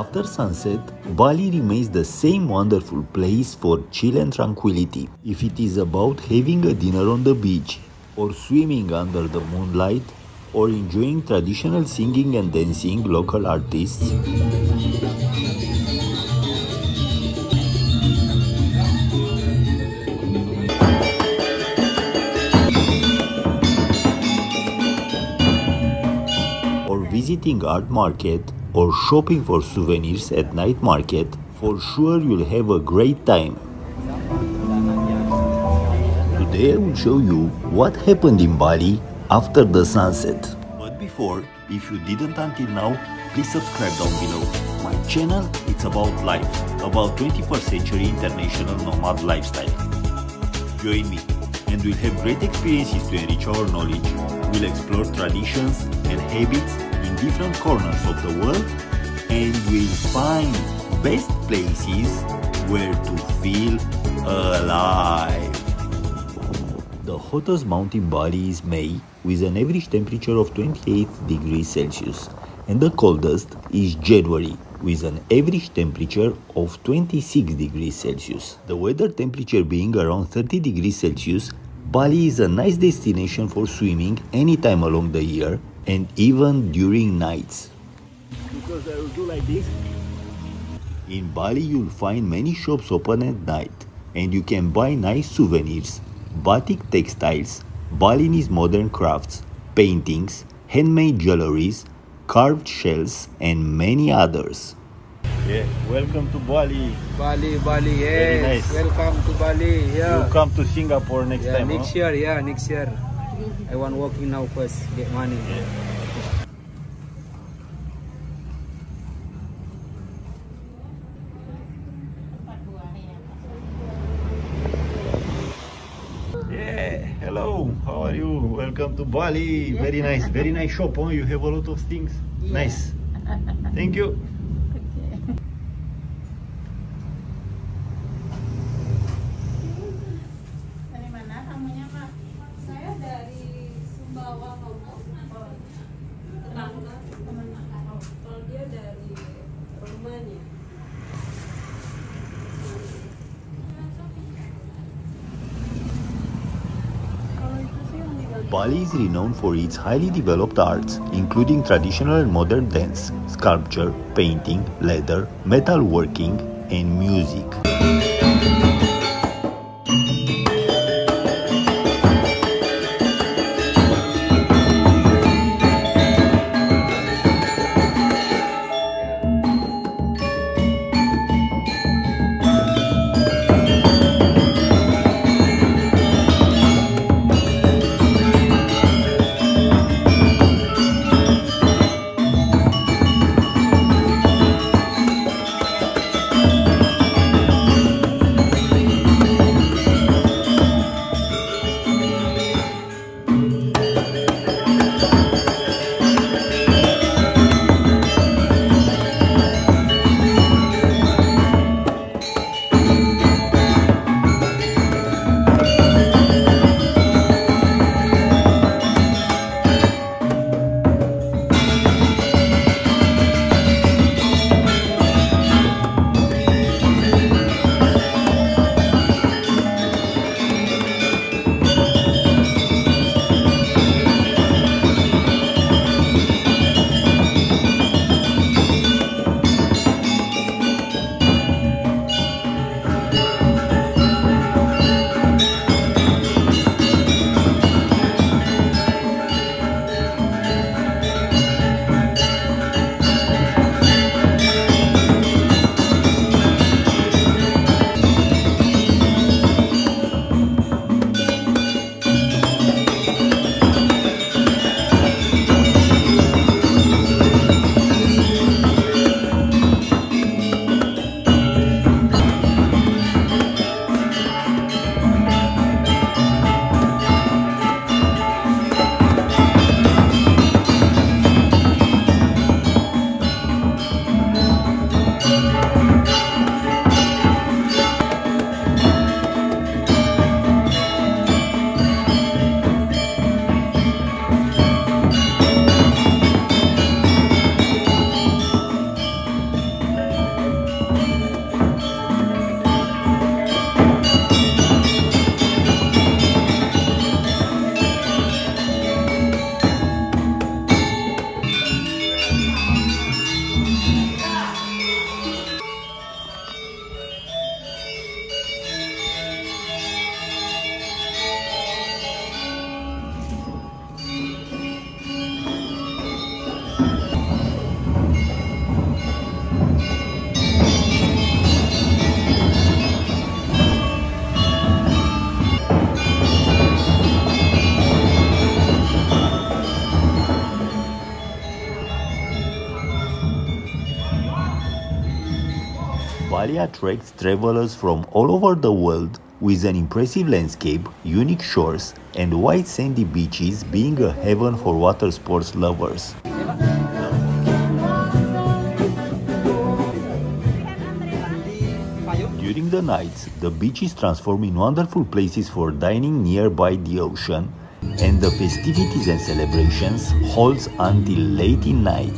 After sunset, Bali remains the same wonderful place for chill and tranquility. If it is about having a dinner on the beach, or swimming under the moonlight, or enjoying traditional singing and dancing local artists, or visiting art market, or shopping for souvenirs at night market, for sure you'll have a great time. Today I will show you what happened in Bali after the sunset. But before, if you didn't until now, please subscribe down below. My channel, it's about life, about 21st century international nomad lifestyle. Join me and we'll have great experiences to enrich our knowledge. We'll explore traditions and habits in different corners of the world, and we'll find best places where to feel alive. The hottest month in Bali is May, with an average temperature of 28 degrees Celsius, and the coldest is January, with an average temperature of 26 degrees Celsius. The weather temperature being around 30 degrees Celsius, Bali is a nice destination for swimming anytime along the year, and even during nights. Because I will do like this. In Bali you'll find many shops open at night, and you can buy nice souvenirs, batik textiles, Balinese modern crafts, paintings, handmade jewelries, carved shells, and many others. Yeah, welcome to Bali. Bali, yes. Very nice. Welcome to Bali. Yeah. You come to Singapore next time. Next year, yeah, next year. I want working now first, get money. Yeah. Hello, how are you? Welcome to Bali. Very nice shop, huh? You have a lot of things. Yeah. Nice. Thank you. Bali is renowned for its highly developed arts, including traditional and modern dance, sculpture, painting, leather, metalworking, and music. Bali attracts travelers from all over the world, with an impressive landscape, unique shores, and white sandy beaches being a heaven for water sports lovers. During the nights, the beaches transform in wonderful places for dining nearby the ocean, and the festivities and celebrations holds until late in night.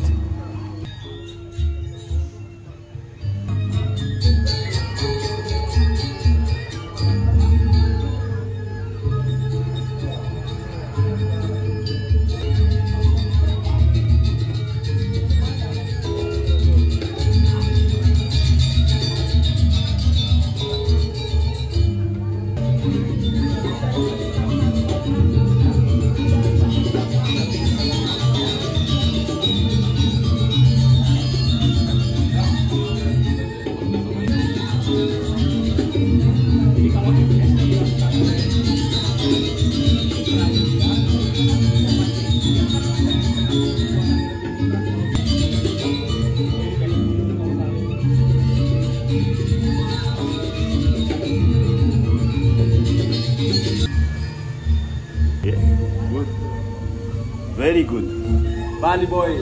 Good. Very good. Bali boy.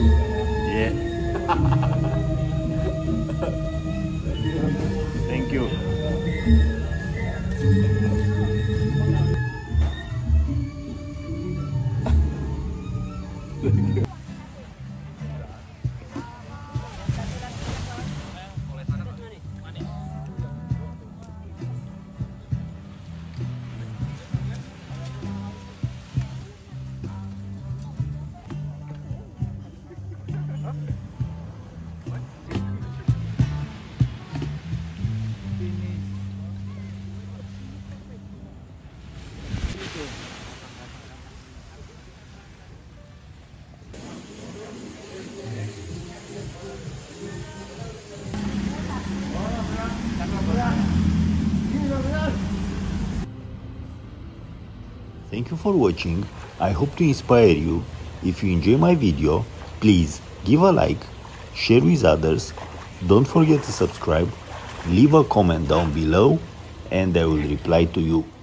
Yeah. Thank you. Thank you. Thank you for watching. I hope to inspire you. If you enjoy my video, please give a like, share with others, don't forget to subscribe, leave a comment down below, and I will reply to you.